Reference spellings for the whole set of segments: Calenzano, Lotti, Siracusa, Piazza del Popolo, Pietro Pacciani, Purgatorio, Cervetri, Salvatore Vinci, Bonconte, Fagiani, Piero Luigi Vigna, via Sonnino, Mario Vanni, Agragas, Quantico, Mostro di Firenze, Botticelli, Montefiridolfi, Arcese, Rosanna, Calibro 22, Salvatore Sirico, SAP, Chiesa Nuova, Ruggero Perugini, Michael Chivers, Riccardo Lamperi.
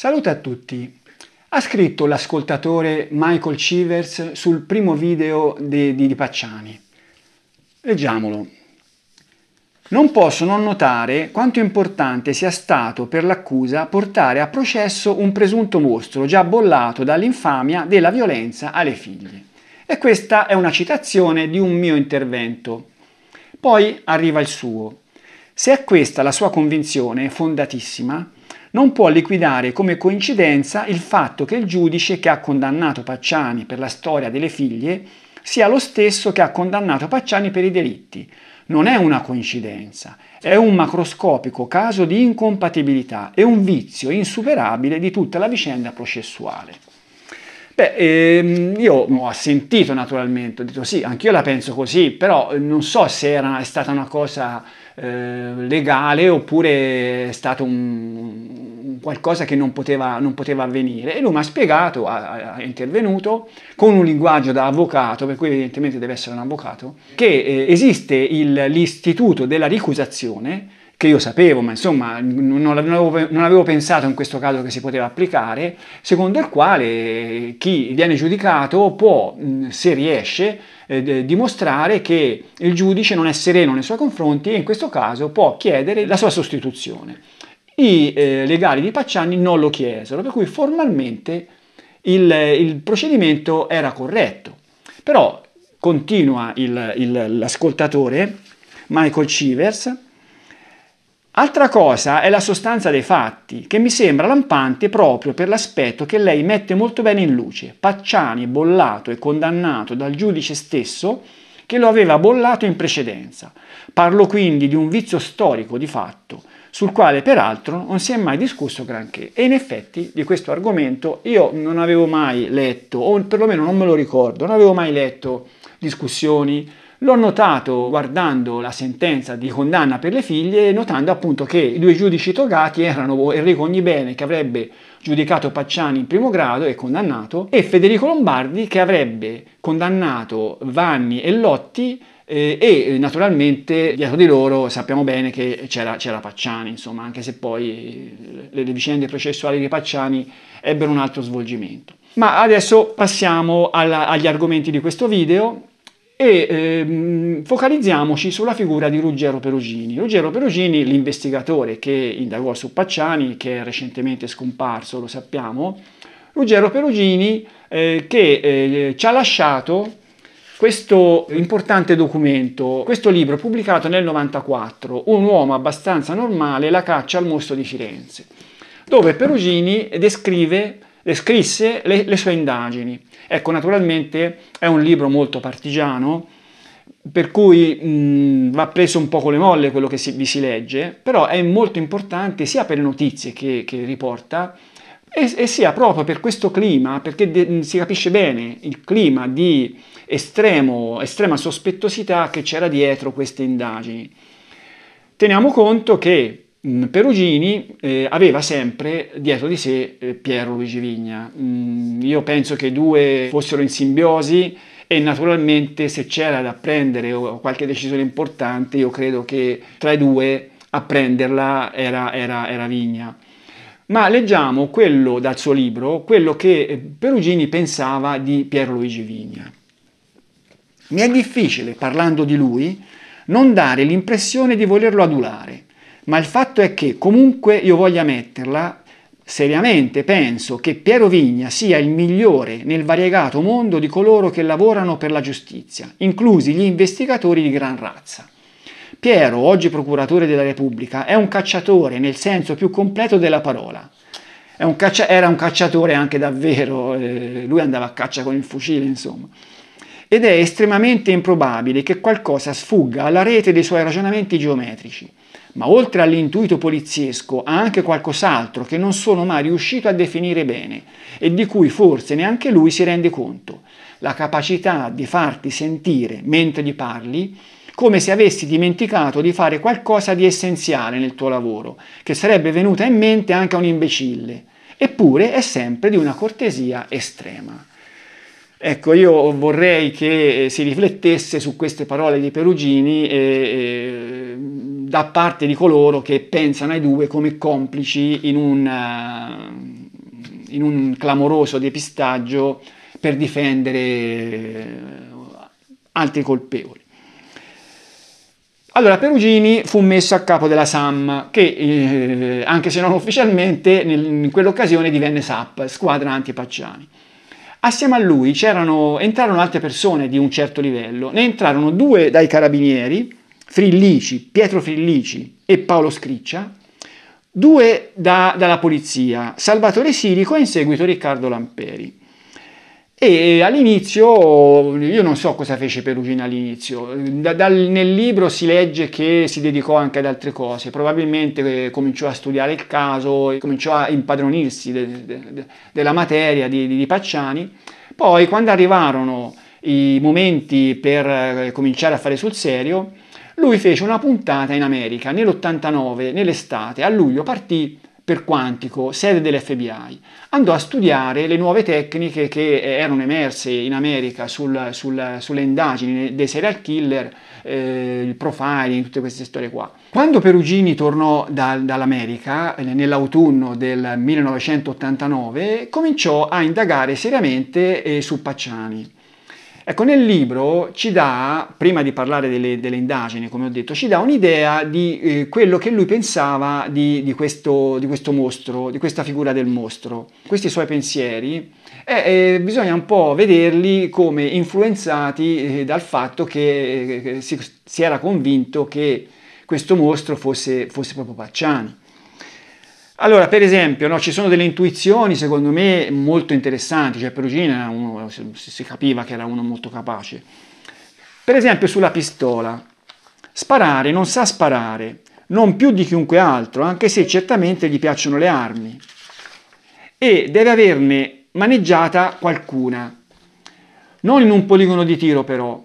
Salute a tutti! Ha scritto l'ascoltatore Michael Chivers sul primo video di Pacciani. Leggiamolo. Non posso non notare quanto importante sia stato per l'accusa portare a processo un presunto mostro già bollato dall'infamia della violenza alle figlie. E questa è una citazione di un mio intervento. Poi arriva il suo. Se è questa la sua convinzione, fondatissima, non può liquidare come coincidenza il fatto che il giudice che ha condannato Pacciani per la storia delle figlie sia lo stesso che ha condannato Pacciani per i delitti. Non è una coincidenza, è un macroscopico caso di incompatibilità e un vizio insuperabile di tutta la vicenda processuale. Beh, io ho sentito naturalmente, ho detto sì, anch'io la penso così, però non so se è stata una cosa legale oppure è stato qualcosa che non poteva avvenire, e lui mi ha spiegato, è intervenuto con un linguaggio da avvocato, per cui evidentemente deve essere un avvocato, che esiste l'istituto della ricusazione, che io sapevo, ma insomma non avevo pensato in questo caso che si poteva applicare, secondo il quale chi viene giudicato può, se riesce, dimostrare che il giudice non è sereno nei suoi confronti e in questo caso può chiedere la sua sostituzione. I legali di Pacciani non lo chiesero, per cui formalmente il procedimento era corretto. Però continua l'ascoltatore Michael Chivers. Altra cosa è la sostanza dei fatti, che mi sembra lampante proprio per l'aspetto che lei mette molto bene in luce. Pacciani bollato e condannato dal giudice stesso che lo aveva bollato in precedenza. Parlo quindi di un vizio storico di fatto, sul quale peraltro non si è mai discusso granché. E in effetti di questo argomento io non avevo mai letto, o perlomeno non me lo ricordo, non avevo mai letto discussioni. L'ho notato guardando la sentenza di condanna per le figlie, notando appunto che i due giudici togati erano Enrico Ognibene, che avrebbe giudicato Pacciani in primo grado e condannato, e Federico Lombardi, che avrebbe condannato Vanni e Lotti, e naturalmente dietro di loro sappiamo bene che c'era Pacciani, insomma, anche se poi le vicende processuali di Pacciani ebbero un altro svolgimento. Ma adesso passiamo agli argomenti di questo video e focalizziamoci sulla figura di Ruggero Perugini. Ruggero Perugini, l'investigatore che indagò su Pacciani, che è recentemente scomparso, lo sappiamo. Ruggero Perugini che ci ha lasciato questo importante documento, questo libro pubblicato nel 1994, Un uomo abbastanza normale, la caccia al mostro di Firenze, dove Perugini descrisse le sue indagini. Ecco, naturalmente è un libro molto partigiano, per cui va preso un po' con le molle quello che vi si legge, però è molto importante sia per le notizie che riporta e sia proprio per questo clima, perché si capisce bene il clima di estrema sospettosità che c'era dietro queste indagini. Teniamo conto che Perugini aveva sempre dietro di sé Piero Luigi Vigna. Io penso che i due fossero in simbiosi e naturalmente se c'era da prendere qualche decisione importante, io credo che tra i due a prenderla era Vigna. Ma leggiamo quello dal suo libro, quello che Perugini pensava di Piero Luigi Vigna. Mi è difficile, parlando di lui, non dare l'impressione di volerlo adulare. Ma il fatto è che, comunque io voglia metterla, seriamente penso che Piero Vigna sia il migliore nel variegato mondo di coloro che lavorano per la giustizia, inclusi gli investigatori di gran razza. Piero, oggi procuratore della Repubblica, è un cacciatore nel senso più completo della parola. Era un cacciatore anche davvero, lui andava a caccia con il fucile, insomma. Ed è estremamente improbabile che qualcosa sfugga alla rete dei suoi ragionamenti geometrici. Ma oltre all'intuito poliziesco ha anche qualcos'altro che non sono mai riuscito a definire bene e di cui forse neanche lui si rende conto. La capacità di farti sentire, mentre gli parli, come se avessi dimenticato di fare qualcosa di essenziale nel tuo lavoro, che sarebbe venuta in mente anche a un imbecille, eppure è sempre di una cortesia estrema. Ecco, io vorrei che si riflettesse su queste parole di Perugini da parte di coloro che pensano ai due come complici in un in un clamoroso depistaggio per difendere altri colpevoli. Allora Perugini fu messo a capo della SAM, che anche se non ufficialmente in quell'occasione divenne SAP, squadra anti-Pacciani. Assieme a lui entrarono altre persone di un certo livello, ne entrarono due dai carabinieri, Frillici, Pietro Frillici e Paolo Scriccia, due dalla polizia, Salvatore Sirico e in seguito Riccardo Lamperi. E all'inizio, io non so cosa fece Perugini all'inizio, nel libro si legge che si dedicò anche ad altre cose, probabilmente cominciò a studiare il caso, cominciò a impadronirsi della materia di Pacciani. Poi quando arrivarono i momenti per cominciare a fare sul serio, lui fece una puntata in America nell'89, nell'estate, a luglio partì per Quantico, sede dell'FBI, andò a studiare le nuove tecniche che erano emerse in America sulle indagini dei serial killer, il profiling, tutte queste storie qua. Quando Perugini tornò dall'America, nell'autunno del 1989, cominciò a indagare seriamente su Pacciani. Ecco, nel libro ci dà, prima di parlare delle indagini, come ho detto, ci dà un'idea di quello che lui pensava di questo mostro, di questa figura del mostro. Questi suoi pensieri bisogna un po' vederli come influenzati dal fatto che si era convinto che questo mostro fosse proprio Pacciani. Allora, per esempio, no, ci sono delle intuizioni, secondo me, molto interessanti. Cioè, Perugini era uno, si capiva che era uno molto capace. Per esempio, sulla pistola. Sparare, non sa sparare, non più di chiunque altro, anche se certamente gli piacciono le armi. E deve averne maneggiata qualcuna. Non in un poligono di tiro, però.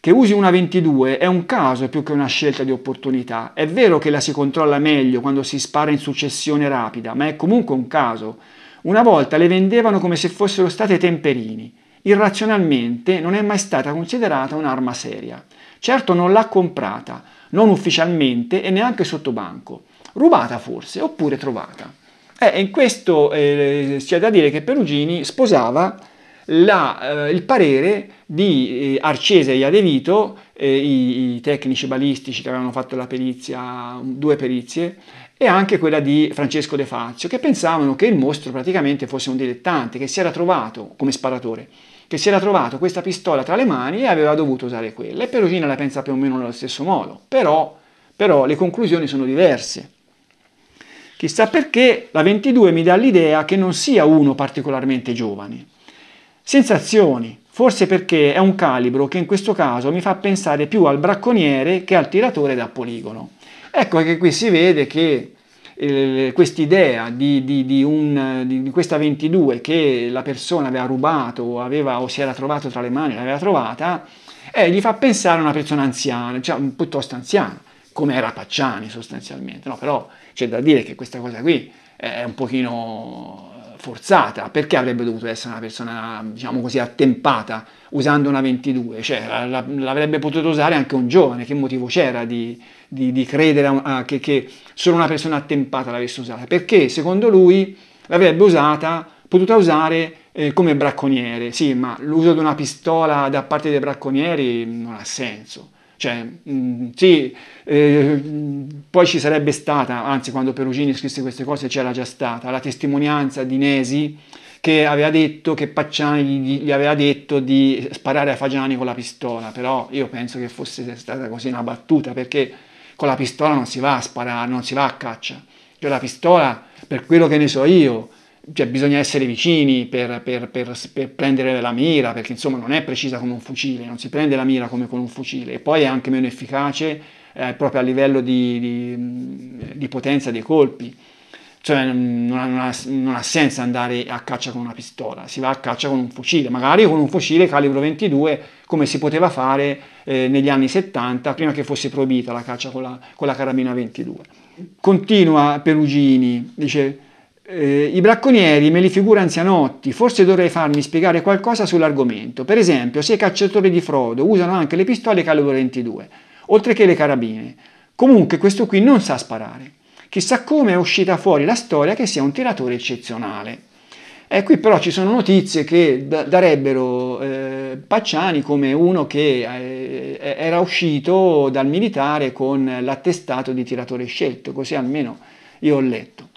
Che usi una 22 è un caso più che una scelta di opportunità. È vero che la si controlla meglio quando si spara in successione rapida, ma è comunque un caso. Una volta le vendevano come se fossero state temperini. Irrazionalmente non è mai stata considerata un'arma seria. Certo non l'ha comprata, non ufficialmente e neanche sotto banco. Rubata forse, oppure trovata. In questo c'è da dire che Perugini sposava il parere di Arcese e Iadevito, i tecnici balistici che avevano fatto la perizia, due perizie, e anche quella di Francesco De Fazio, che pensavano che il mostro praticamente fosse un dilettante, che si era trovato come sparatore, che si era trovato questa pistola tra le mani e aveva dovuto usare quella. E Perugini la pensa più o meno nello stesso modo, però le conclusioni sono diverse. Chissà perché la 22 mi dà l'idea che non sia uno particolarmente giovane. Sensazioni, forse perché è un calibro che in questo caso mi fa pensare più al bracconiere che al tiratore da poligono. Ecco che qui si vede che quest'idea di questa 22 che la persona aveva rubato o si era trovato tra le mani, l'aveva trovata, gli fa pensare a una persona anziana, cioè piuttosto anziana, come era Pacciani sostanzialmente. No, però c'è da dire che questa cosa qui è un pochino forzata, perché avrebbe dovuto essere una persona, diciamo così, attempata usando una 22, cioè l'avrebbe potuto usare anche un giovane. Che motivo c'era di credere che solo una persona attempata l'avesse usata? Perché secondo lui l'avrebbe potuta usare come bracconiere. Sì, ma l'uso di una pistola da parte dei bracconieri non ha senso. Cioè, sì, poi ci sarebbe stata, anzi quando Perugini scrisse queste cose c'era già stata, la testimonianza di Nesi che aveva detto che Pacciani gli aveva detto di sparare a Fagiani con la pistola, però io penso che fosse stata così una battuta, perché con la pistola non si va a sparare, non si va a caccia. Cioè la pistola, per quello che ne so io, cioè, bisogna essere vicini per prendere la mira, perché insomma non è precisa come un fucile, non si prende la mira come con un fucile, e poi è anche meno efficace proprio a livello di potenza dei colpi. Cioè non ha senso andare a caccia con una pistola, si va a caccia con un fucile, magari con un fucile calibro 22 come si poteva fare negli anni 70, prima che fosse proibita la caccia con la carabina 22. Continua Perugini, dice: i bracconieri me li figuro anzianotti, forse dovrei farmi spiegare qualcosa sull'argomento. Per esempio, se i cacciatori di frodo usano anche le pistole calibro 22, oltre che le carabine. Comunque questo qui non sa sparare. Chissà come è uscita fuori la storia che sia un tiratore eccezionale. E qui però ci sono notizie che darebbero Pacciani come uno che era uscito dal militare con l'attestato di tiratore scelto, così almeno io ho letto.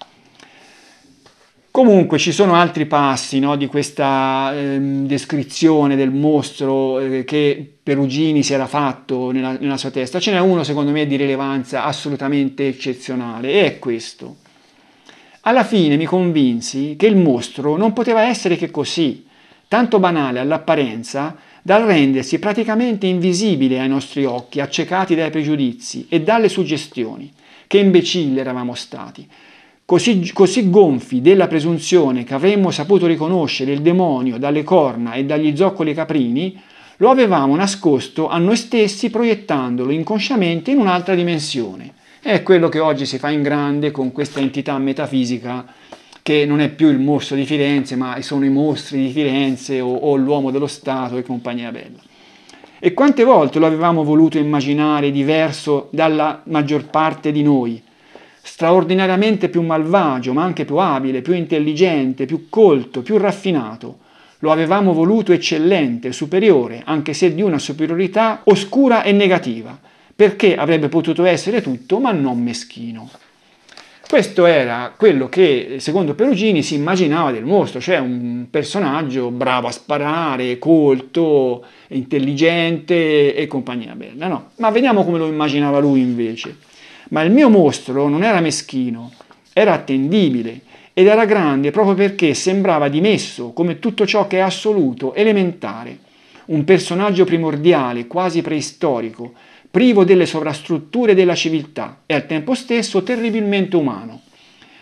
Comunque ci sono altri passi, no, di questa descrizione del mostro che Perugini si era fatto nella sua testa. Ce n'è uno secondo me di rilevanza assolutamente eccezionale e è questo. Alla fine mi convinsi che il mostro non poteva essere che così, tanto banale all'apparenza, dal rendersi praticamente invisibile ai nostri occhi, accecati dai pregiudizi e dalle suggestioni. Che imbecilli eravamo stati! Così gonfi della presunzione che avremmo saputo riconoscere il demonio dalle corna e dagli zoccoli caprini, lo avevamo nascosto a noi stessi proiettandolo inconsciamente in un'altra dimensione. È quello che oggi si fa in grande con questa entità metafisica che non è più il mostro di Firenze, ma sono i mostri di Firenze o l'uomo dello Stato e compagnia bella. E quante volte lo avevamo voluto immaginare diverso dalla maggior parte di noi, straordinariamente più malvagio, ma anche più abile, più intelligente, più colto, più raffinato. Lo avevamo voluto eccellente, superiore, anche se di una superiorità oscura e negativa, perché avrebbe potuto essere tutto, ma non meschino. Questo era quello che, secondo Perugini, si immaginava del mostro, cioè un personaggio bravo a sparare, colto, intelligente e compagnia bella, no? Ma vediamo come lo immaginava lui invece. Ma il mio mostro non era meschino, era attendibile ed era grande proprio perché sembrava dimesso come tutto ciò che è assoluto, elementare. Un personaggio primordiale, quasi preistorico, privo delle sovrastrutture della civiltà e al tempo stesso terribilmente umano.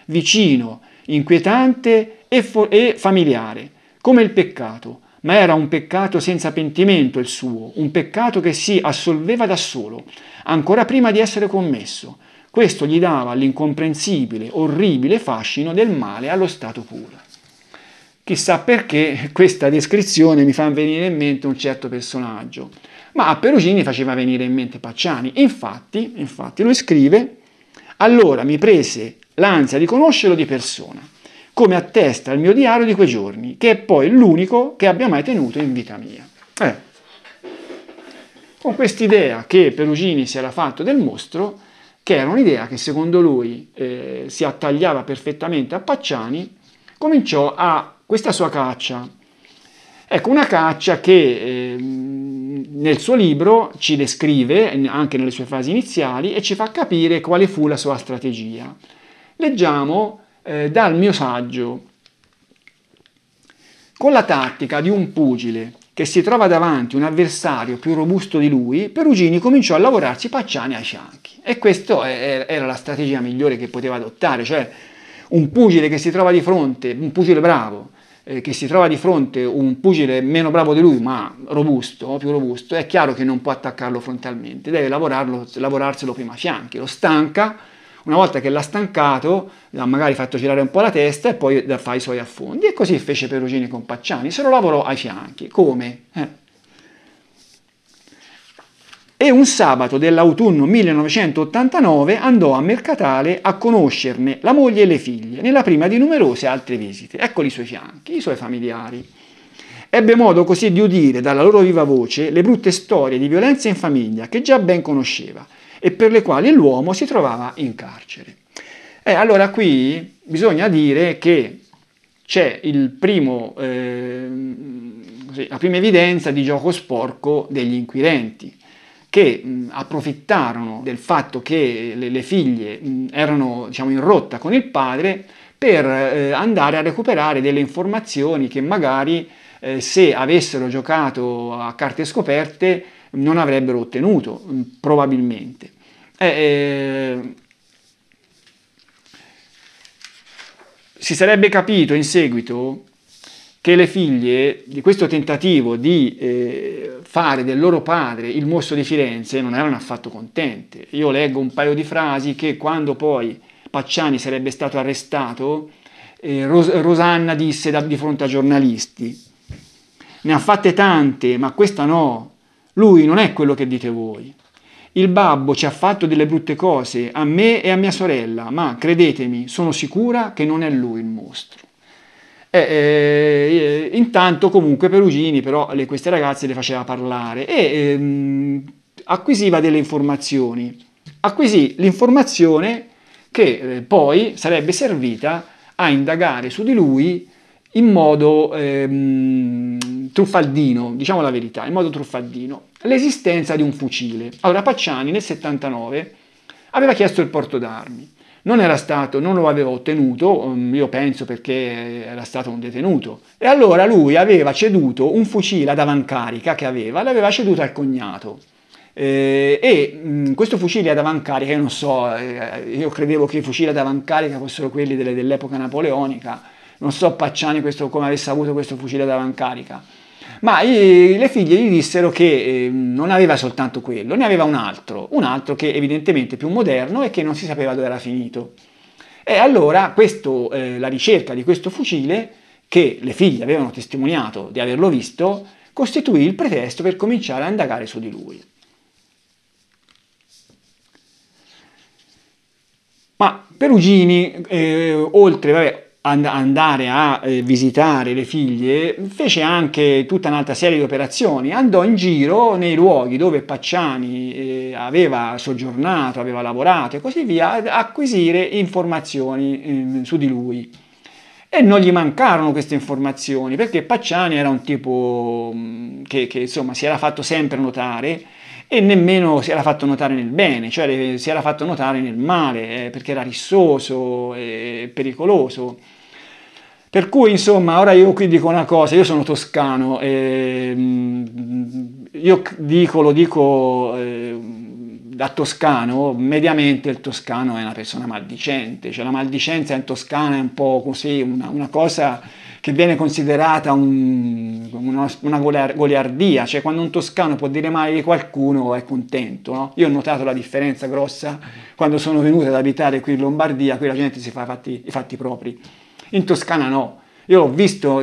Vicino, inquietante e familiare, come il peccato, ma era un peccato senza pentimento il suo, un peccato che si assolveva da solo, ancora prima di essere commesso. Questo gli dava l'incomprensibile, orribile fascino del male allo stato puro. Chissà perché questa descrizione mi fa venire in mente un certo personaggio, ma a Perugini faceva venire in mente Pacciani. Infatti lui scrive: «Allora mi prese l'ansia di conoscerlo di persona, come attesta il mio diario di quei giorni, che è poi l'unico che abbia mai tenuto in vita mia». Con quest'idea che Perugini si era fatto del mostro, che era un'idea che secondo lui si attagliava perfettamente a Pacciani, cominciò questa sua caccia. Ecco, una caccia che nel suo libro ci descrive, anche nelle sue fasi iniziali, e ci fa capire quale fu la sua strategia. Leggiamo dal mio saggio. Con la tattica di un pugile che si trova davanti un avversario più robusto di lui, Perugini cominciò a lavorarci Pacciani ai fianchi. E questa era la strategia migliore che poteva adottare, cioè un pugile che si trova di fronte, un pugile bravo, che si trova di fronte un pugile meno bravo di lui, ma robusto, più robusto, è chiaro che non può attaccarlo frontalmente, deve lavorarselo prima a fianchi, lo stanca. Una volta che l'ha stancato, l'ha magari fatto girare un po' la testa e poi fa i suoi affondi. E così fece Perugini con Pacciani, se lo lavorò ai fianchi. Come? E un sabato dell'autunno 1989 andò a Mercatale a conoscerne la moglie e le figlie, nella prima di numerose altre visite. Eccoli i suoi fianchi, i suoi familiari. Ebbe modo così di udire dalla loro viva voce le brutte storie di violenza in famiglia che già ben conosceva, e per le quali l'uomo si trovava in carcere. Allora qui bisogna dire che c'è la prima evidenza di gioco sporco degli inquirenti, che approfittarono del fatto che le figlie erano, diciamo, in rotta con il padre per andare a recuperare delle informazioni che magari se avessero giocato a carte scoperte non avrebbero ottenuto, probabilmente. Si sarebbe capito in seguito che le figlie di questo tentativo di fare del loro padre il mostro di Firenze non erano affatto contente. Io leggo un paio di frasi che quando poi Pacciani sarebbe stato arrestato, Rosanna disse di fronte a giornalisti: «Ne ha fatte tante, ma questa no. Lui non è quello che dite voi. Il babbo ci ha fatto delle brutte cose, a me e a mia sorella, ma credetemi, sono sicura che non è lui il mostro». Intanto comunque Perugini però queste ragazze le faceva parlare e acquisiva delle informazioni. Acquisì l'informazione che poi sarebbe servita a indagare su di lui in modo truffaldino, diciamo la verità, in modo truffaldino, l'esistenza di un fucile. Allora Pacciani nel 79 aveva chiesto il porto d'armi, non lo aveva ottenuto, io penso perché era stato un detenuto, e allora lui aveva ceduto un fucile ad avancarica che aveva, l'aveva ceduto al cognato. E questo fucile ad avancarica, io non so, io credevo che i fucili ad avancarica fossero quelli dell'epoca napoleonica, non so Pacciani come avesse avuto questo fucile ad avancarica, ma le figlie gli dissero che non aveva soltanto quello, ne aveva un altro che evidentemente più moderno e che non si sapeva dove era finito. E allora la ricerca di questo fucile, che le figlie avevano testimoniato di averlo visto, costituì il pretesto per cominciare a indagare su di lui. Ma Perugini, oltre ad andare a visitare le figlie, fece anche tutta un'altra serie di operazioni, andò in giro nei luoghi dove Pacciani aveva soggiornato, aveva lavorato e così via, ad acquisire informazioni su di lui. E non gli mancarono queste informazioni, perché Pacciani era un tipo che insomma si era fatto sempre notare, e nemmeno si era fatto notare nel bene, cioè si era fatto notare nel male, perché era rissoso e pericoloso. Per cui insomma, ora io qui dico una cosa, io sono toscano, io lo dico da toscano, mediamente il toscano è una persona maldicente, cioè la maldicenza in Toscana è un po' così, una cosa che viene considerata una goliardia, cioè quando un toscano può dire male di qualcuno è contento, no? Io ho notato la differenza grossa quando sono venuto ad abitare qui in Lombardia, qui la gente si fa i fatti propri, in Toscana no. Io ho visto,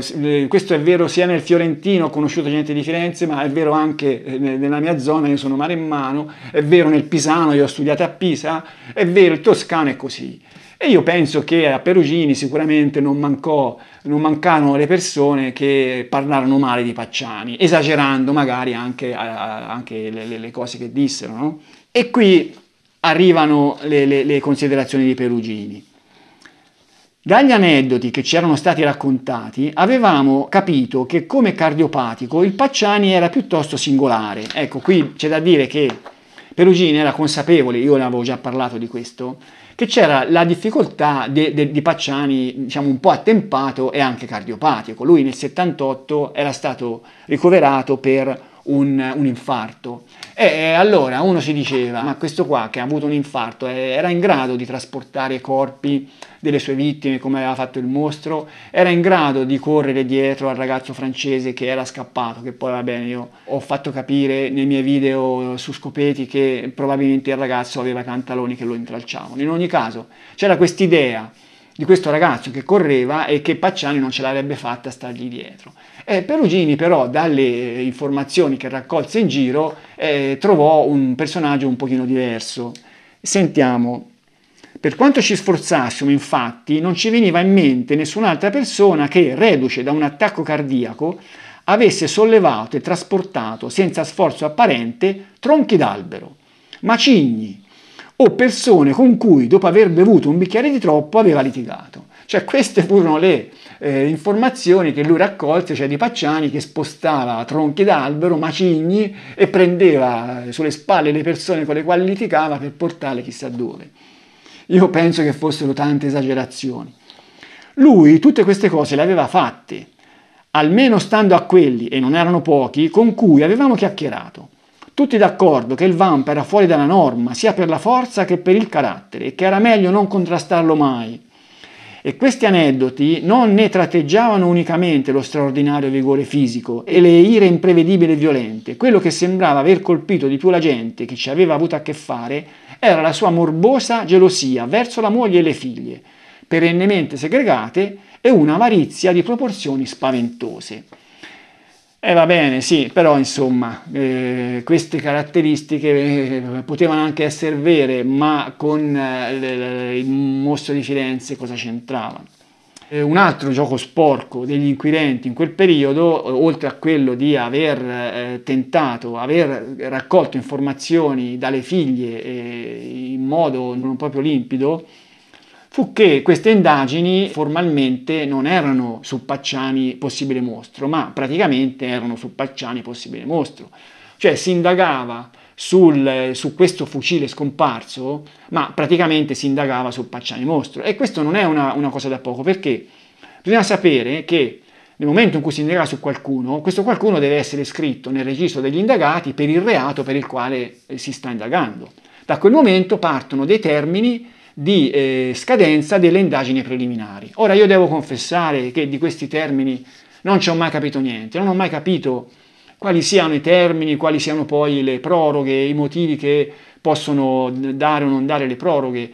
questo è vero sia nel fiorentino, ho conosciuto gente di Firenze, ma è vero anche nella mia zona, io sono maremmano, è vero nel pisano, io ho studiato a Pisa, è vero, il toscano è così. E io penso che a Perugini sicuramente non mancarono le persone che parlarono male di Pacciani, esagerando magari anche le cose che dissero, no? E qui arrivano le considerazioni di Perugini. Dagli aneddoti che ci erano stati raccontati avevamo capito che come cardiopatico il Pacciani era piuttosto singolare. Ecco, qui c'è da dire che Perugini era consapevole, io ne avevo già parlato di questo, che c'era la difficoltà di Pacciani, diciamo, un po' attempato e anche cardiopatico. Lui nel 78 era stato ricoverato per un infarto. E allora uno si diceva, ma questo qua che ha avuto un infarto era in grado di trasportare i corpi delle sue vittime come aveva fatto il mostro? Era in grado di correre dietro al ragazzo francese che era scappato? Che poi va bene, io ho fatto capire nei miei video su Scopeti che probabilmente il ragazzo aveva pantaloni che lo intralciavano. In ogni caso c'era quest'idea di questo ragazzo che correva e che Pacciani non ce l'avrebbe fatta a stargli dietro. Perugini però, dalle informazioni che raccolse in giro, trovò un personaggio un pochino diverso. Sentiamo. Per quanto ci sforzassimo, infatti, non ci veniva in mente nessun'altra persona che, reduce da un attacco cardiaco, avesse sollevato e trasportato, senza sforzo apparente, tronchi d'albero, macigni o persone con cui, dopo aver bevuto un bicchiere di troppo, aveva litigato. Cioè queste furono le informazioni che lui raccolse, cioè di Pacciani che spostava tronchi d'albero, macigni, e prendeva sulle spalle le persone con le quali litigava per portarle chissà dove. Io penso che fossero tante esagerazioni. Lui tutte queste cose le aveva fatte, almeno stando a quelli, e non erano pochi, con cui avevamo chiacchierato. Tutti d'accordo che il vampa era fuori dalla norma, sia per la forza che per il carattere, e che era meglio non contrastarlo mai. E questi aneddoti non ne tratteggiavano unicamente lo straordinario vigore fisico e le ire imprevedibili e violente. Quello che sembrava aver colpito di più la gente che ci aveva avuto a che fare era la sua morbosa gelosia verso la moglie e le figlie, perennemente segregate, e una avarizia di proporzioni spaventose. E va bene, sì, però insomma, queste caratteristiche potevano anche essere vere, ma con il mostro di Firenze cosa c'entravano? Un altro gioco sporco degli inquirenti in quel periodo, oltre a quello di aver raccolto informazioni dalle figlie in modo non proprio limpido, fu che queste indagini formalmente non erano su Pacciani possibile mostro, ma praticamente erano su Pacciani possibile mostro. Cioè si indagava su questo fucile scomparso, ma praticamente si indagava su Pacciani mostro. E questo non è una cosa da poco, perché bisogna sapere che nel momento in cui si indagava su qualcuno, questo qualcuno deve essere iscritto nel registro degli indagati per il reato per il quale si sta indagando. Da quel momento partono dei termini di scadenza delle indagini preliminari. Ora io devo confessare che di questi termini non ci ho mai capito niente, non ho mai capito quali siano i termini, quali siano poi le proroghe, i motivi che possono dare o non dare le proroghe.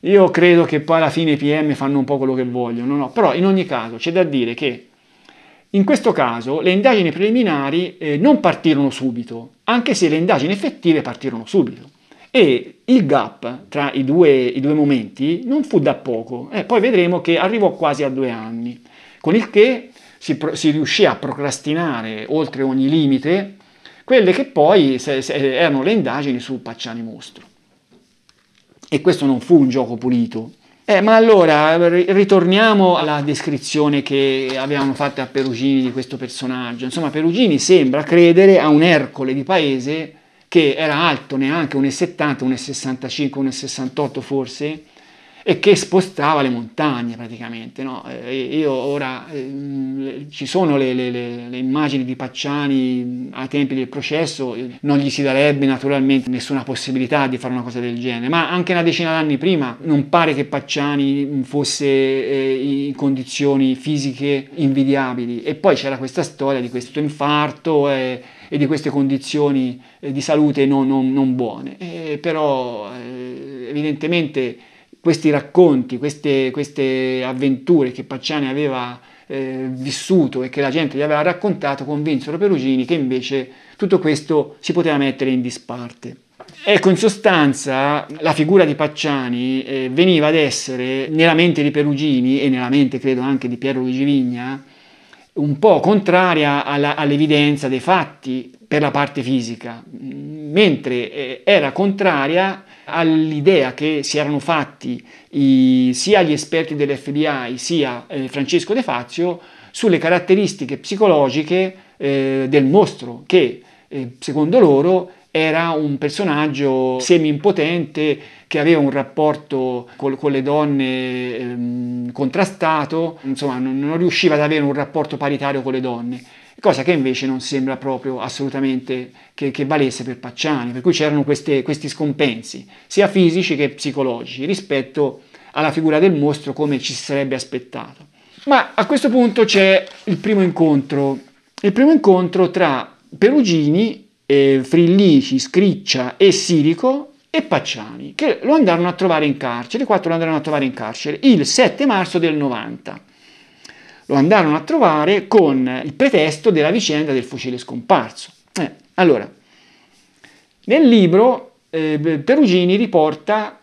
Io credo che poi alla fine i PM fanno un po' quello che vogliono, no? Però in ogni caso c'è da dire che in questo caso le indagini preliminari non partirono subito, anche se le indagini effettive partirono subito. E il gap tra i due momenti non fu da poco, poi vedremo che arrivò quasi a 2 anni, con il che si riuscì a procrastinare oltre ogni limite quelle che poi erano le indagini su Pacciani mostro. E questo non fu un gioco pulito. Ma allora ritorniamo alla descrizione che avevano fatto a Perugini di questo personaggio. Insomma, Perugini sembra credere a un Ercole di paese che era alto neanche 1,70, 1,65, 1,68 forse, e che spostava le montagne praticamente, no? Io ora ci sono le immagini di Pacciani ai tempi del processo, non gli si darebbe naturalmente nessuna possibilità di fare una cosa del genere, ma anche una decina d'anni prima non pare che Pacciani fosse in condizioni fisiche invidiabili. E poi c'era questa storia di questo infarto e di queste condizioni di salute non buone, però evidentemente questi racconti, queste avventure che Pacciani aveva vissuto e che la gente gli aveva raccontato convinsero Perugini che invece tutto questo si poteva mettere in disparte. Ecco, in sostanza la figura di Pacciani veniva ad essere nella mente di Perugini e nella mente credo anche di Piero Luigi Vigna un po' contraria all'evidenza dei fatti per la parte fisica, mentre era contraria all'idea che si erano fatti sia gli esperti dell'FBI sia Francesco De Fazio sulle caratteristiche psicologiche del mostro, che secondo loro era un personaggio semi-impotente che aveva un rapporto con le donne contrastato, insomma non riusciva ad avere un rapporto paritario con le donne, cosa che invece non sembra proprio assolutamente che valesse per Pacciani, per cui c'erano questi scompensi, sia fisici che psicologici, rispetto alla figura del mostro come ci si sarebbe aspettato. Ma a questo punto c'è il primo incontro tra Perugini, Frillici, Scriccia e Sirico e Pacciani, che lo andarono a trovare in carcere, i quattro lo andarono a trovare in carcere il 7 marzo del 90. Lo andarono a trovare con il pretesto della vicenda del fucile scomparso. Allora, nel libro Perugini riporta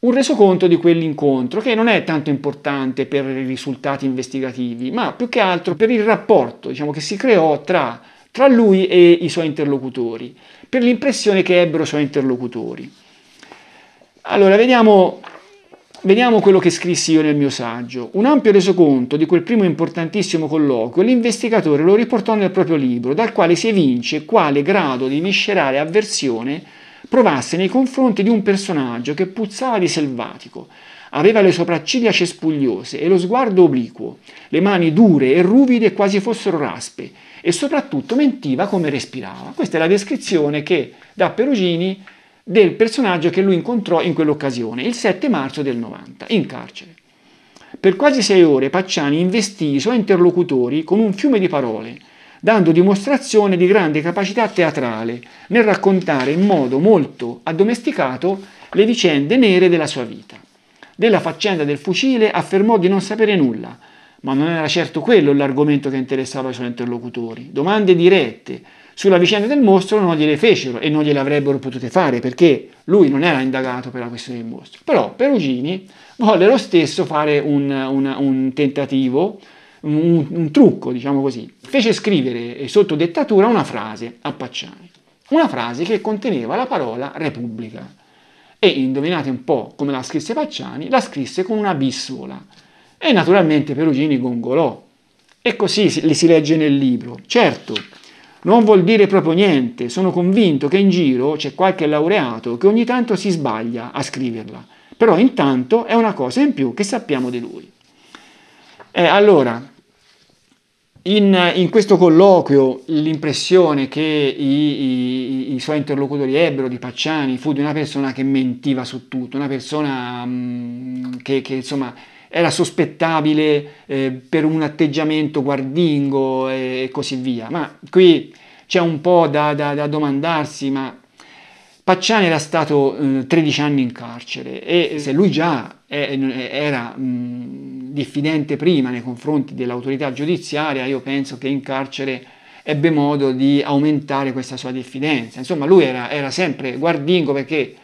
un resoconto di quell'incontro, che non è tanto importante per i risultati investigativi, ma più che altro per il rapporto, diciamo, che si creò tra lui e i suoi interlocutori, per l'impressione che ebbero i suoi interlocutori. Allora, Vediamo quello che scrissi io nel mio saggio. Un ampio resoconto di quel primo importantissimo colloquio l'investigatore lo riportò nel proprio libro, dal quale si evince quale grado di viscerale avversione provasse nei confronti di un personaggio che puzzava di selvatico, aveva le sopracciglia cespugliose e lo sguardo obliquo, le mani dure e ruvide quasi fossero raspe, e soprattutto mentiva come respirava. Questa è la descrizione che dà Perugini del personaggio che lui incontrò in quell'occasione, il 7 marzo del 90, in carcere. Per quasi 6 ore Pacciani investì i suoi interlocutori con un fiume di parole, dando dimostrazione di grande capacità teatrale nel raccontare in modo molto addomesticato le vicende nere della sua vita. Della faccenda del fucile affermò di non sapere nulla, ma non era certo quello l'argomento che interessava i suoi interlocutori. Domande dirette sulla vicenda del mostro non gliele fecero e non gliele avrebbero potute fare perché lui non era indagato per la questione del mostro. Però Perugini volle lo stesso fare un tentativo, un trucco, diciamo così. Fece scrivere sotto dettatura una frase a Pacciani, una frase che conteneva la parola Repubblica. E indovinate un po' come la scrisse Pacciani, la scrisse con una bissola. E naturalmente Perugini gongolò. E così si legge nel libro. Certo, non vuol dire proprio niente, sono convinto che in giro c'è qualche laureato che ogni tanto si sbaglia a scriverla. Però intanto è una cosa in più che sappiamo di lui. Allora, in questo colloquio l'impressione che i suoi interlocutori ebbero di Pacciani fu di una persona che mentiva su tutto, una persona che insomma era sospettabile per un atteggiamento guardingo e così via. Ma qui c'è un po' da domandarsi, ma Pacciani era stato 13 anni in carcere e se lui già era diffidente prima nei confronti dell'autorità giudiziaria, io penso che in carcere ebbe modo di aumentare questa sua diffidenza. Insomma, lui era sempre guardingo perché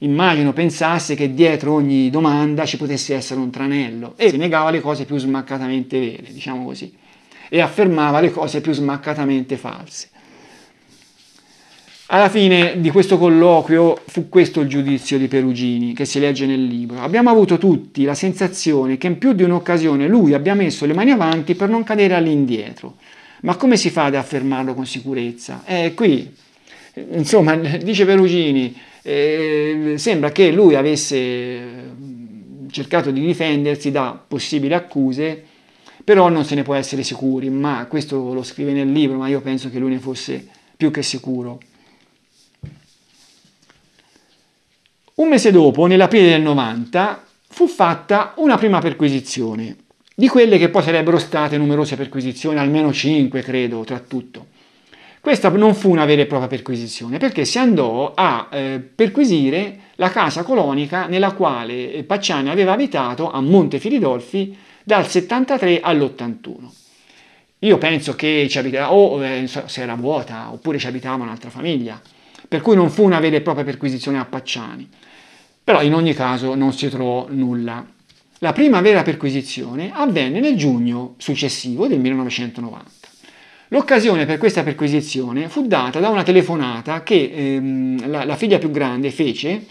immagino pensasse che dietro ogni domanda ci potesse essere un tranello e si negava le cose più smaccatamente vere, diciamo così, e affermava le cose più smaccatamente false. Alla fine di questo colloquio fu questo il giudizio di Perugini, che si legge nel libro. Abbiamo avuto tutti la sensazione che in più di un'occasione lui abbia messo le mani avanti per non cadere all'indietro. Ma come si fa ad affermarlo con sicurezza? Qui, insomma, dice Perugini, sembra che lui avesse cercato di difendersi da possibili accuse, però non se ne può essere sicuri, ma questo lo scrive nel libro, ma io penso che lui ne fosse più che sicuro. Un mese dopo, nell'aprile del 90, fu fatta una prima perquisizione, di quelle che poi sarebbero state numerose perquisizioni, almeno 5 credo, tra tutto. Questa non fu una vera e propria perquisizione, perché si andò a perquisire la casa colonica nella quale Pacciani aveva abitato a Montefiridolfi dal 73 all'81. Io penso che ci abitava, se era vuota, oppure ci abitava un'altra famiglia, per cui non fu una vera e propria perquisizione a Pacciani. Però in ogni caso non si trovò nulla. La prima vera perquisizione avvenne nel giugno successivo del 1990. L'occasione per questa perquisizione fu data da una telefonata che la figlia più grande fece,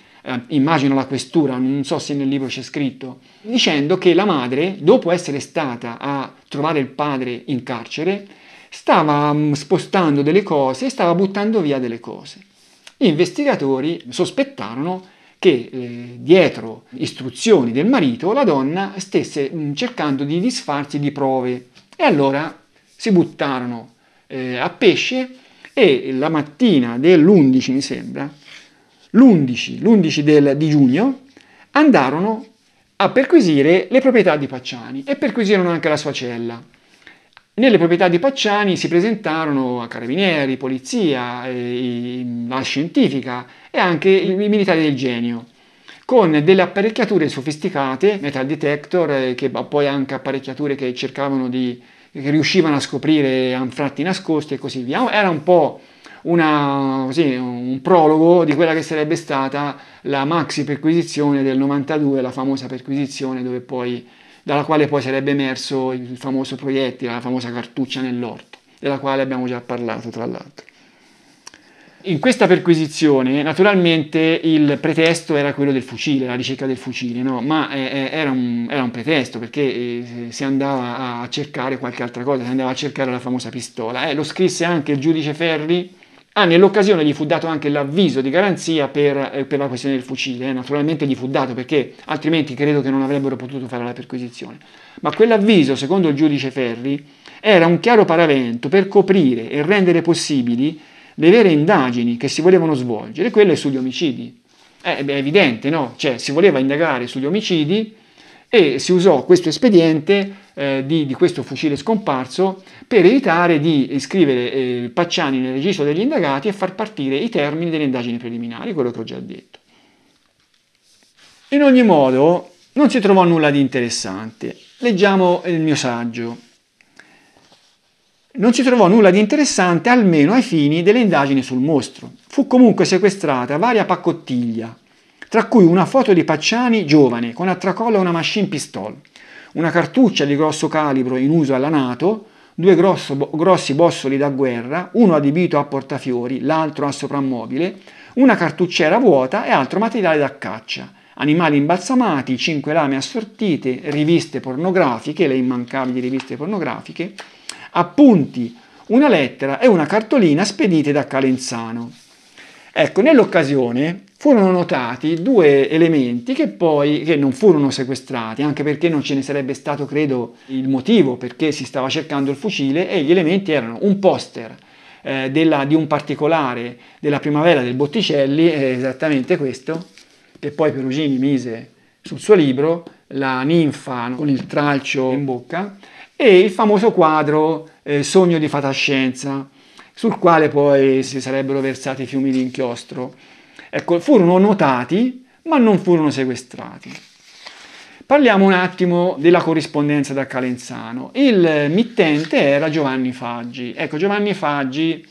immagino la questura, non so se nel libro c'è scritto, dicendo che la madre, dopo essere stata a trovare il padre in carcere, stava spostando delle cose e stava buttando via delle cose. Gli investigatori sospettarono che dietro istruzioni del marito la donna stesse cercando di disfarsi di prove e allora si buttarono a pesce e la mattina dell'11, mi sembra, l'11 di giugno, andarono a perquisire le proprietà di Pacciani e perquisirono anche la sua cella. Nelle proprietà di Pacciani si presentarono a carabinieri, polizia, la scientifica e anche i militari del genio, con delle apparecchiature sofisticate, metal detector, che poi anche apparecchiature che cercavano che riuscivano a scoprire anfratti nascosti e così via. Era un po' un prologo di quella che sarebbe stata la maxi perquisizione del 92, la famosa perquisizione dalla quale poi sarebbe emerso il famoso proiettile, la famosa cartuccia nell'orto, della quale abbiamo già parlato tra l'altro. In questa perquisizione naturalmente il pretesto era quello del fucile, la ricerca del fucile, no? Ma era un pretesto perché si andava a cercare qualche altra cosa, si andava a cercare la famosa pistola. Lo scrisse anche il giudice Ferri. Nell'occasione gli fu dato anche l'avviso di garanzia per la questione del fucile, naturalmente gli fu dato perché altrimenti credo che non avrebbero potuto fare la perquisizione. Ma quell'avviso, secondo il giudice Ferri, era un chiaro paravento per coprire e rendere possibili le vere indagini che si volevano svolgere, quelle sugli omicidi. È evidente, no? Cioè, si voleva indagare sugli omicidi e si usò questo espediente di questo fucile scomparso per evitare di iscrivere Pacciani nel registro degli indagati e far partire i termini delle indagini preliminari, quello che ho già detto. In ogni modo non si trovò nulla di interessante. Leggiamo il mio saggio. Non ci trovò nulla di interessante, almeno ai fini delle indagini sul mostro. Fu comunque sequestrata varia paccottiglia, tra cui una foto di Pacciani giovane con a tracolla una machine pistol, una cartuccia di grosso calibro in uso alla NATO, due grossi bossoli da guerra, uno adibito a portafiori, l'altro a soprammobile, una cartucciera vuota e altro materiale da caccia, animali imbalsamati, 5 lame assortite, riviste pornografiche, le immancabili riviste pornografiche, appunti, una lettera e una cartolina spedite da Calenzano. Ecco, nell'occasione furono notati due elementi che non furono sequestrati, anche perché non ce ne sarebbe stato, credo, il motivo, perché si stava cercando il fucile, e gli elementi erano un poster di un particolare della primavera del Botticelli, esattamente questo, che poi Perugini mise sul suo libro, la ninfa con il tralcio in bocca, e il famoso quadro Sogno di Fatascienza, sul quale poi si sarebbero versati fiumi di inchiostro. Ecco, furono notati, ma non furono sequestrati. Parliamo un attimo della corrispondenza da Calenzano. Il mittente era Giovanni Faggi. Ecco, Giovanni Faggi,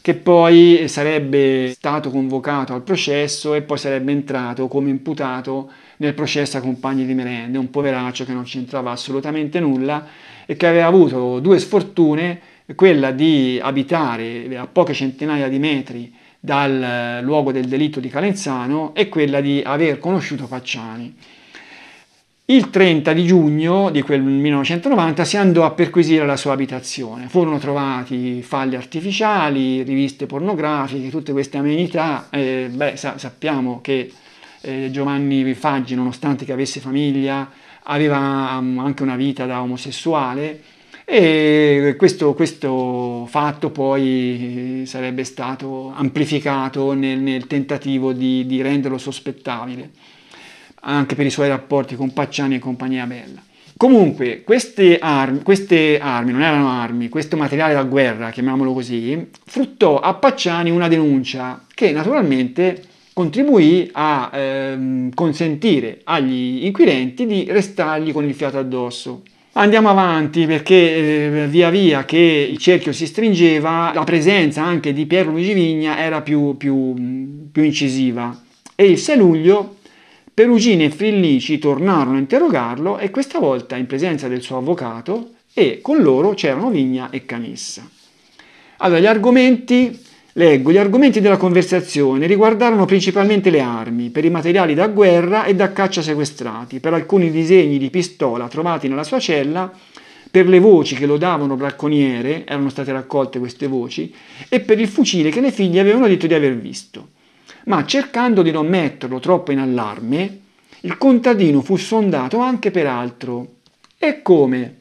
che poi sarebbe stato convocato al processo e poi sarebbe entrato come imputato nel processo a compagni di merende, un poveraccio che non c'entrava assolutamente nulla e che aveva avuto due sfortune, quella di abitare a poche centinaia di metri dal luogo del delitto di Calenzano e quella di aver conosciuto Pacciani. Il 30 di giugno di quel 1990 si andò a perquisire la sua abitazione. Furono trovati falli artificiali, riviste pornografiche, tutte queste amenità. Sappiamo che Giovanni Faggi, nonostante che avesse famiglia, aveva anche una vita da omosessuale, e questo fatto poi sarebbe stato amplificato nel tentativo di renderlo sospettabile, anche per i suoi rapporti con Pacciani e compagnia bella. Comunque, queste armi, non erano armi, questo materiale da guerra, chiamiamolo così, fruttò a Pacciani una denuncia che naturalmente contribuì a consentire agli inquirenti di restargli con il fiato addosso. Andiamo avanti, perché via via che il cerchio si stringeva, la presenza anche di Piero Luigi Vigna era più incisiva, e il 6 luglio Perugini e Frillici tornarono a interrogarlo, e questa volta in presenza del suo avvocato, e con loro c'erano Vigna e Canissa. Allora, gli argomenti, leggo, gli argomenti della conversazione riguardarono principalmente le armi, per i materiali da guerra e da caccia sequestrati, per alcuni disegni di pistola trovati nella sua cella, per le voci che lodavano bracconiere, erano state raccolte queste voci, e per il fucile che le figlie avevano detto di aver visto. Ma cercando di non metterlo troppo in allarme, il contadino fu sondato anche per altro. E come?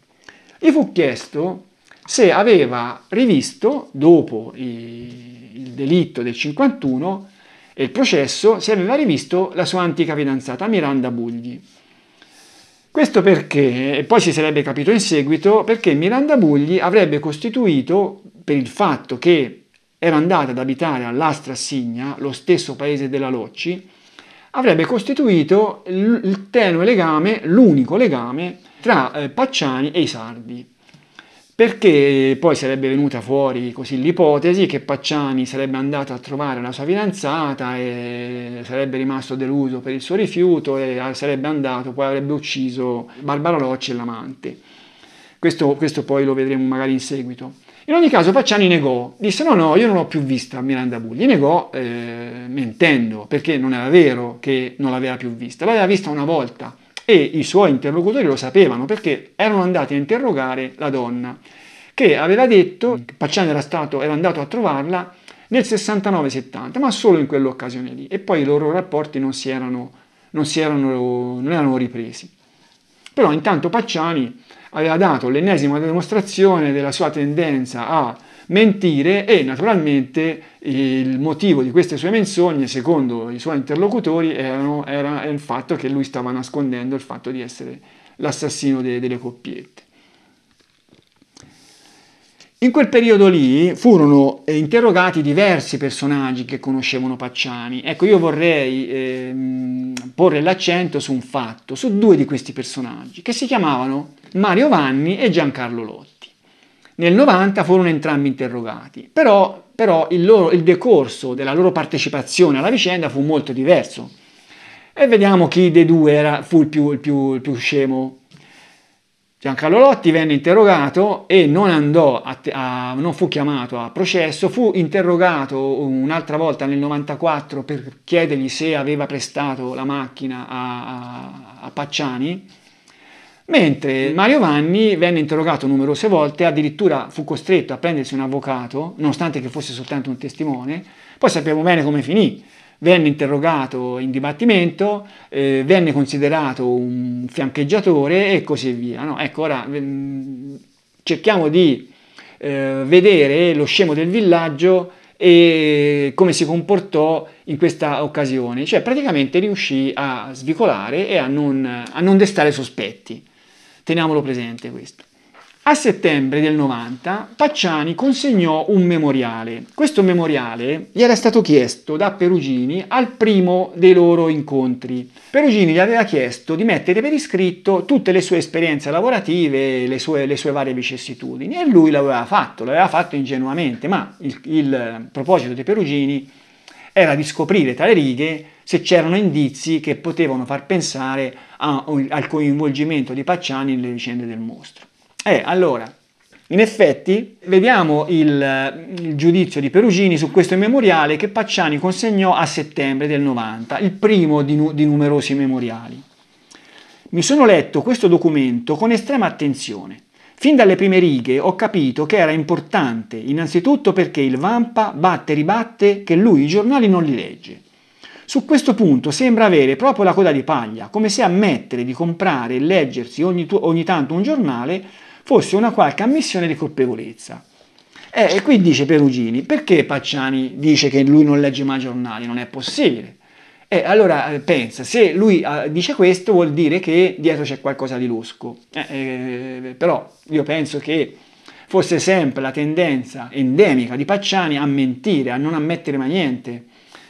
Gli fu chiesto se aveva rivisto, dopo il delitto del 51 e il processo, se aveva rivisto la sua antica fidanzata Miranda Bugli. Questo perché, e poi si sarebbe capito in seguito, perché Miranda Bugli avrebbe costituito, per il fatto che era andata ad abitare all'Astra Signa, lo stesso paese della Locci, avrebbe costituito il tenue legame, l'unico legame tra Pacciani e i sardi, perché poi sarebbe venuta fuori così l'ipotesi che Pacciani sarebbe andato a trovare la sua fidanzata e sarebbe rimasto deluso per il suo rifiuto e sarebbe andato, poi avrebbe ucciso Barbara Locci e l'amante. Questo poi lo vedremo magari in seguito. In ogni caso Pacciani negò, disse no, io non l'ho più vista Miranda Bugli, negò mentendo, perché non era vero che non l'aveva più vista, l'aveva vista una volta e i suoi interlocutori lo sapevano perché erano andati a interrogare la donna, che aveva detto che Pacciani era andato a trovarla nel 69-70, ma solo in quell'occasione lì, e poi i loro rapporti non erano ripresi. Però intanto Pacciani aveva dato l'ennesima dimostrazione della sua tendenza a mentire, e naturalmente il motivo di queste sue menzogne, secondo i suoi interlocutori, era il fatto che lui stava nascondendo il fatto di essere l'assassino delle coppiette. In quel periodo lì furono interrogati diversi personaggi che conoscevano Pacciani. Ecco, io vorrei porre l'accento su un fatto, su due di questi personaggi, che si chiamavano Mario Vanni e Giancarlo Lotti. Nel 90 furono entrambi interrogati, però il decorso della loro partecipazione alla vicenda fu molto diverso. E vediamo chi dei due fu il più scemo. Giancarlo Lotti venne interrogato e non fu chiamato a processo, fu interrogato un'altra volta nel 94 per chiedergli se aveva prestato la macchina a Pacciani, mentre Mario Vanni venne interrogato numerose volte, addirittura fu costretto a prendersi un avvocato, nonostante che fosse soltanto un testimone. Poi sappiamo bene come finì. Venne interrogato in dibattimento, venne considerato un fiancheggiatore e così via. No? Ecco, ora cerchiamo di vedere lo scemo del villaggio e come si comportò in questa occasione. Cioè praticamente riuscì a svicolare e a non destare sospetti. Teniamolo presente questo. A settembre del 90 Pacciani consegnò un memoriale. Questo memoriale gli era stato chiesto da Perugini al primo dei loro incontri. Perugini gli aveva chiesto di mettere per iscritto tutte le sue esperienze lavorative, le sue varie vicissitudini, e lui l'aveva fatto ingenuamente, ma il proposito di Perugini era di scoprire tra le righe se c'erano indizi che potevano far pensare al coinvolgimento di Pacciani nelle vicende del mostro. Allora, in effetti, vediamo il giudizio di Perugini su questo memoriale che Pacciani consegnò a settembre del 90, il primo di numerosi memoriali. Mi sono letto questo documento con estrema attenzione. Fin dalle prime righe ho capito che era importante, innanzitutto perché il Vampa batte e ribatte che lui i giornali non li legge. Su questo punto sembra avere proprio la coda di paglia, come se ammettere di comprare e leggersi ogni tanto un giornale fosse una qualche ammissione di colpevolezza. E qui dice Perugini, perché Pacciani dice che lui non legge mai giornali? Non è possibile. E allora pensa, se lui dice questo vuol dire che dietro c'è qualcosa di losco. Però io penso che fosse sempre la tendenza endemica di Pacciani a mentire, a non ammettere mai niente.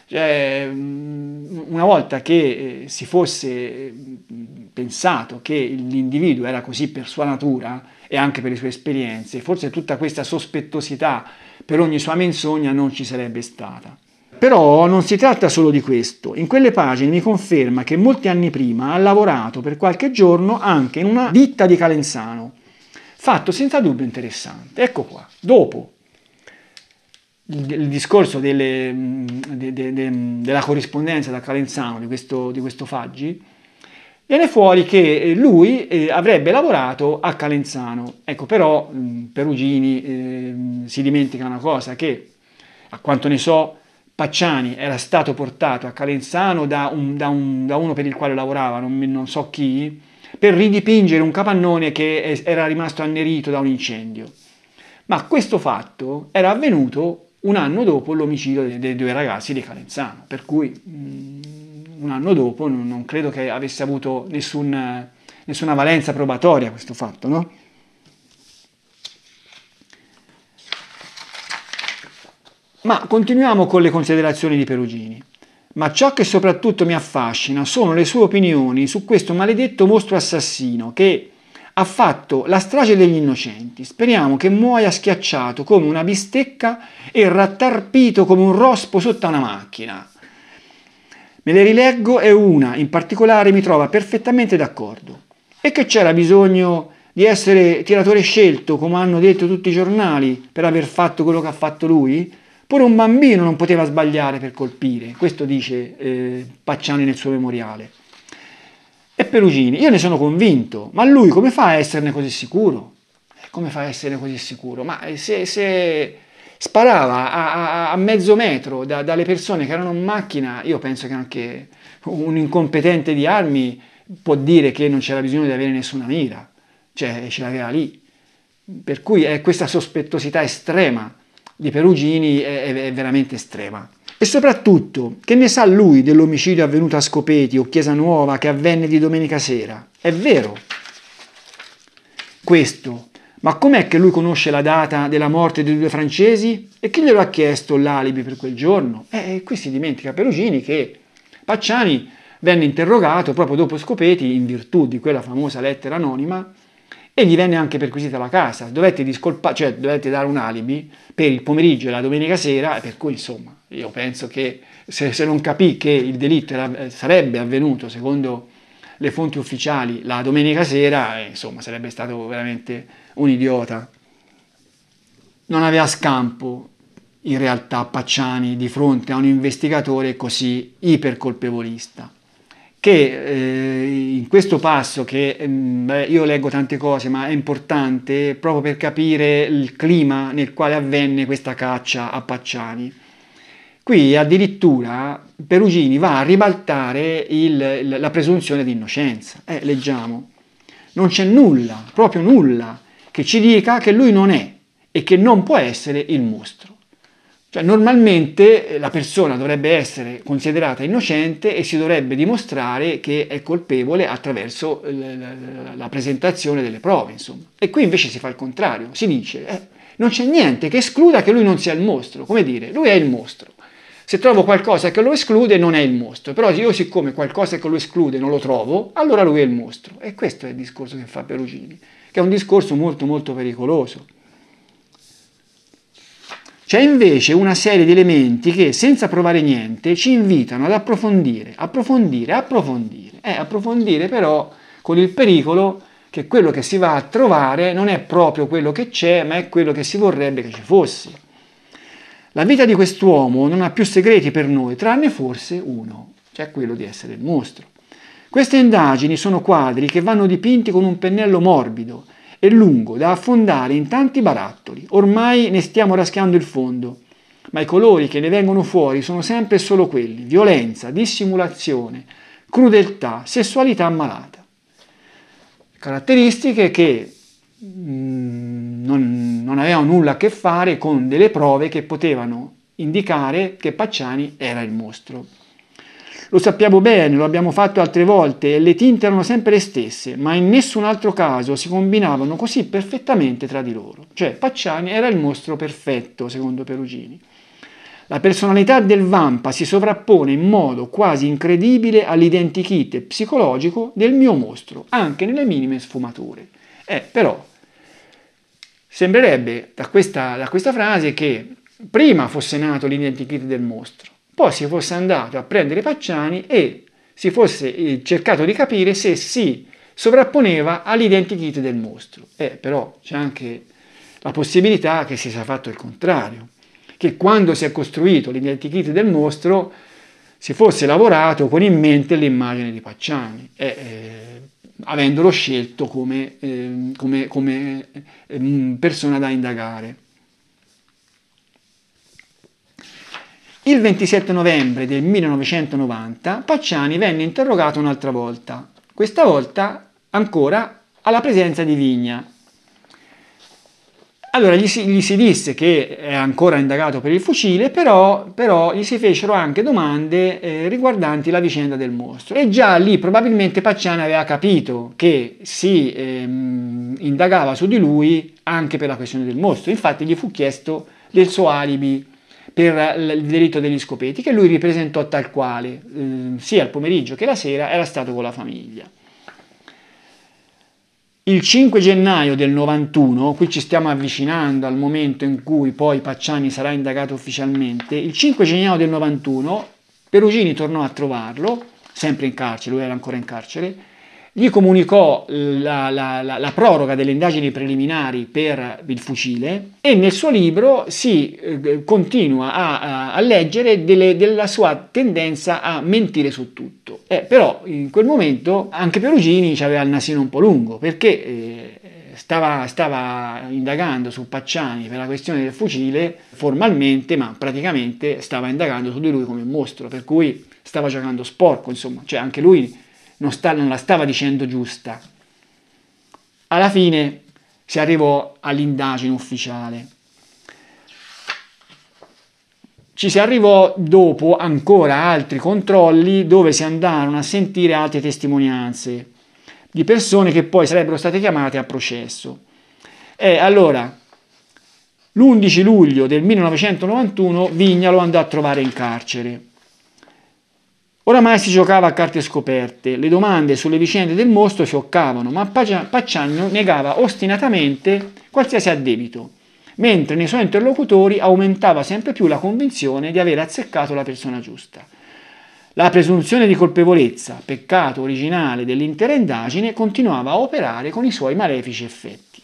Cioè, una volta che si fosse pensato che l'individuo era così per sua natura e anche per le sue esperienze, forse tutta questa sospettosità per ogni sua menzogna non ci sarebbe stata. Però non si tratta solo di questo. In quelle pagine mi conferma che molti anni prima ha lavorato per qualche giorno anche in una ditta di Calenzano, fatto senza dubbio interessante. Ecco qua, dopo il discorso della corrispondenza da Calenzano di questo Faggi, viene fuori che lui avrebbe lavorato a Calenzano. Ecco, però Perugini si dimentica una cosa, che a quanto ne so Pacciani era stato portato a Calenzano da uno per il quale lavorava, non so chi, per ridipingere un capannone che era rimasto annerito da un incendio. Ma questo fatto era avvenuto un anno dopo l'omicidio dei due ragazzi di Calenzano, per cui un anno dopo non credo che avesse avuto nessuna valenza probatoria questo fatto, no? Ma continuiamo con le considerazioni di Perugini. Ma ciò che soprattutto mi affascina sono le sue opinioni su questo maledetto mostro assassino che ha fatto la strage degli innocenti. Speriamo che muoia schiacciato come una bistecca e rattarpito come un rospo sotto una macchina. Me le rileggo e una in particolare mi trova perfettamente d'accordo. E che c'era bisogno di essere tiratore scelto, come hanno detto tutti i giornali, per aver fatto quello che ha fatto lui? Pure un bambino non poteva sbagliare per colpire. Questo dice Pacciani nel suo memoriale. E Perugini, io ne sono convinto, ma lui come fa a esserne così sicuro? Come fa a essere così sicuro? Ma se sparava a mezzo metro dalle persone che erano in macchina, io penso che anche un incompetente di armi può dire che non c'era bisogno di avere nessuna mira, cioè ce l'aveva lì. Per cui questa sospettosità estrema di Perugini è veramente estrema. E soprattutto, che ne sa lui dell'omicidio avvenuto a Scopeti o Chiesa Nuova che avvenne di domenica sera? È vero questo, ma com'è che lui conosce la data della morte dei due francesi? E chi glielo ha chiesto l'alibi per quel giorno? E qui si dimentica Perugini che Pacciani venne interrogato proprio dopo Scopeti in virtù di quella famosa lettera anonima e gli venne anche perquisita la casa. Dovette discolpare, cioè dovette dare un alibi per il pomeriggio e la domenica sera, per cui insomma io penso che se non capì che il delitto sarebbe avvenuto secondo le fonti ufficiali la domenica sera, insomma sarebbe stato veramente un idiota. Non aveva scampo in realtà Pacciani di fronte a un investigatore così ipercolpevolista, che in questo passo, che io leggo tante cose ma è importante proprio per capire il clima nel quale avvenne questa caccia a Pacciani. Qui addirittura Perugini va a ribaltare la presunzione di innocenza. Leggiamo, non c'è nulla, proprio nulla, che ci dica che lui non è e che non può essere il mostro. Cioè, normalmente la persona dovrebbe essere considerata innocente e si dovrebbe dimostrare che è colpevole attraverso la presentazione delle prove, insomma. E qui invece si fa il contrario, si dice non c'è niente che escluda che lui non sia il mostro. Come dire, lui è il mostro. Se trovo qualcosa che lo esclude, non è il mostro. Però io, siccome qualcosa che lo esclude non lo trovo, allora lui è il mostro. E questo è il discorso che fa Perugini, che è un discorso molto molto pericoloso. C'è invece una serie di elementi che, senza provare niente, ci invitano ad approfondire. Approfondire però con il pericolo che quello che si va a trovare non è proprio quello che c'è, ma è quello che si vorrebbe che ci fosse. La vita di quest'uomo non ha più segreti per noi, tranne forse uno, cioè quello di essere il mostro. Queste indagini sono quadri che vanno dipinti con un pennello morbido, è lungo, da affondare in tanti barattoli. Ormai ne stiamo raschiando il fondo, ma i colori che ne vengono fuori sono sempre e solo quelli: violenza, dissimulazione, crudeltà, sessualità malata. Caratteristiche che non avevano nulla a che fare con delle prove che potevano indicare che Pacciani era il mostro. Lo sappiamo bene, lo abbiamo fatto altre volte e le tinte erano sempre le stesse, ma in nessun altro caso si combinavano così perfettamente tra di loro. Cioè Pacciani era il mostro perfetto, secondo Perugini. La personalità del Vampa si sovrappone in modo quasi incredibile all'identikit psicologico del mio mostro, anche nelle minime sfumature. Però sembrerebbe da questa frase che prima fosse nato l'identikit del mostro, poi si fosse andato a prendere Pacciani e si fosse cercato di capire se si sovrapponeva all'identikit del mostro. Però c'è anche la possibilità che si sia fatto il contrario, che quando si è costruito l'identikit del mostro si fosse lavorato con in mente l'immagine di Pacciani, avendolo scelto come persona da indagare. Il 27 novembre del 1990 Pacciani venne interrogato un'altra volta, questa volta ancora alla presenza di Vigna. Allora gli si disse che è ancora indagato per il fucile, però gli si fecero anche domande riguardanti la vicenda del mostro, e già lì probabilmente Pacciani aveva capito che si indagava su di lui anche per la questione del mostro. Infatti gli fu chiesto del suo alibi per il delitto degli Scopeti, che lui ripresentò tal quale, sia il pomeriggio che la sera era stato con la famiglia. Il 5 gennaio del 91, qui ci stiamo avvicinando al momento in cui poi Pacciani sarà indagato ufficialmente, il 5 gennaio del 91 Perugini tornò a trovarlo, sempre in carcere, lui era ancora in carcere, gli comunicò la proroga delle indagini preliminari per il fucile, e nel suo libro si continua a leggere della sua tendenza a mentire su tutto. Però in quel momento anche Perugini aveva il nasino un po' lungo, perché stava indagando su Pacciani per la questione del fucile formalmente, ma praticamente stava indagando su di lui come mostro, per cui stava giocando sporco, insomma, cioè anche lui non la stava dicendo giusta. Alla fine si arrivò all'indagine ufficiale. Ci si arrivò dopo ancora altri controlli, dove si andarono a sentire altre testimonianze di persone che poi sarebbero state chiamate a processo. Allora, l'11 luglio del 1991 Vigna lo andò a trovare in carcere. Oramai si giocava a carte scoperte, le domande sulle vicende del mostro fioccavano, ma Pacciani negava ostinatamente qualsiasi addebito, mentre nei suoi interlocutori aumentava sempre più la convinzione di aver azzeccato la persona giusta. La presunzione di colpevolezza, peccato originale dell'intera indagine, continuava a operare con i suoi malefici effetti.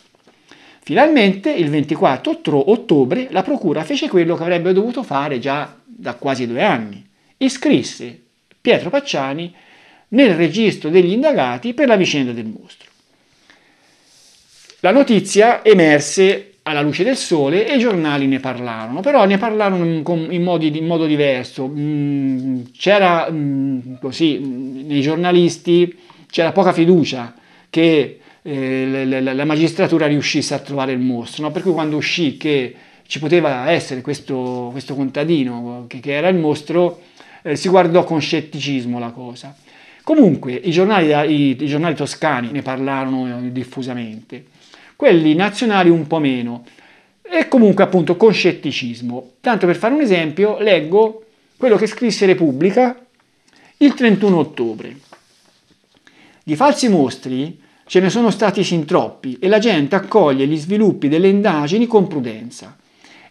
Finalmente, il 24 ottobre, la procura fece quello che avrebbe dovuto fare già da quasi 2 anni. Iscrisse Pietro Pacciani nel registro degli indagati per la vicenda del mostro. La notizia emerse alla luce del sole e i giornali ne parlarono, però ne parlarono in modo diverso. C'era così, nei giornalisti c'era poca fiducia che la magistratura riuscisse a trovare il mostro, no? Per cui quando uscì che ci poteva essere questo contadino che era il mostro, si guardò con scetticismo la cosa. Comunque i giornali toscani ne parlarono diffusamente, quelli nazionali un po' meno, e comunque appunto con scetticismo. Tanto per fare un esempio, leggo quello che scrisse Repubblica il 31 ottobre. Di falsi mostri ce ne sono stati sin troppi e la gente accoglie gli sviluppi delle indagini con prudenza.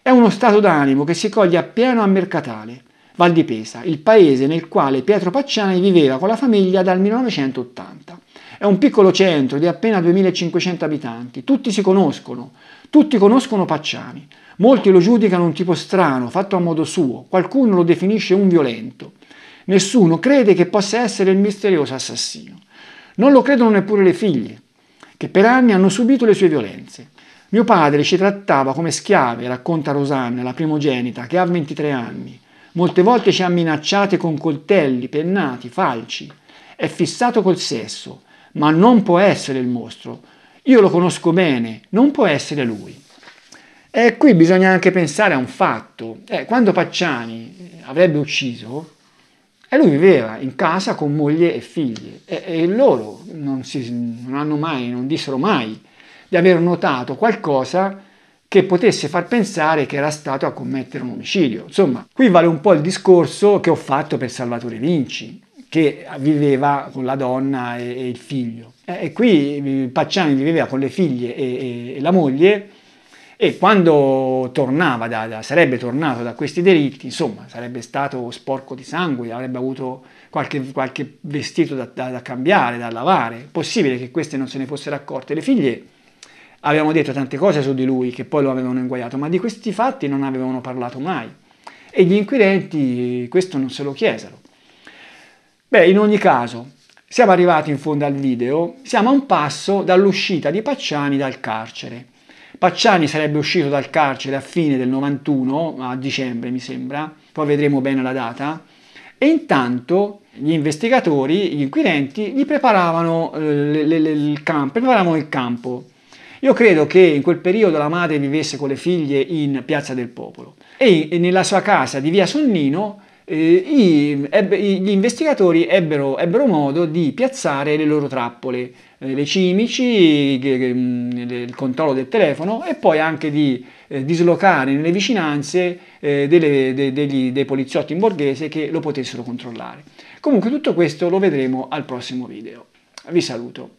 È uno stato d'animo che si coglie appieno a Mercatale, Val di Pesa, il paese nel quale Pietro Pacciani viveva con la famiglia dal 1980. È un piccolo centro di appena 2500 abitanti, tutti si conoscono, tutti conoscono Pacciani. Molti lo giudicano un tipo strano, fatto a modo suo, qualcuno lo definisce un violento. Nessuno crede che possa essere il misterioso assassino. Non lo credono neppure le figlie, che per anni hanno subito le sue violenze. Mio padre ci trattava come schiave, racconta Rosanna, la primogenita, che ha 23 anni. Molte volte ci ha minacciate con coltelli, pennati, falci. È fissato col sesso. Ma non può essere il mostro, io lo conosco bene, non può essere lui. E qui bisogna anche pensare a un fatto: quando Pacciani avrebbe ucciso, lui viveva in casa con moglie e figlie, e loro non dissero mai di aver notato qualcosa che potesse far pensare che era stato a commettere un omicidio. Insomma, qui vale un po' il discorso che ho fatto per Salvatore Vinci, che viveva con la donna e il figlio. E qui Pacciani viveva con le figlie e la moglie, e quando tornava sarebbe tornato da questi delitti, insomma, sarebbe stato sporco di sangue, avrebbe avuto qualche vestito da cambiare, da lavare. Possibile che queste non se ne fossero accorte. Le figlie avevano detto tante cose su di lui che poi lo avevano inguaiato, ma di questi fatti non avevano parlato mai. E gli inquirenti questo non se lo chiesero. Beh, in ogni caso, siamo arrivati in fondo al video, siamo a un passo dall'uscita di Pacciani dal carcere. Pacciani sarebbe uscito dal carcere a fine del 91, a dicembre mi sembra, poi vedremo bene la data, e intanto gli investigatori, gli inquirenti, gli preparavano il campo. Io credo che in quel periodo la madre vivesse con le figlie in Piazza del Popolo, e nella sua casa di via Sonnino gli investigatori ebbero modo di piazzare le loro trappole, le cimici, il controllo del telefono, e poi anche di dislocare nelle vicinanze dei poliziotti in borghese che lo potessero controllare. Comunque tutto questo lo vedremo al prossimo video. Vi saluto.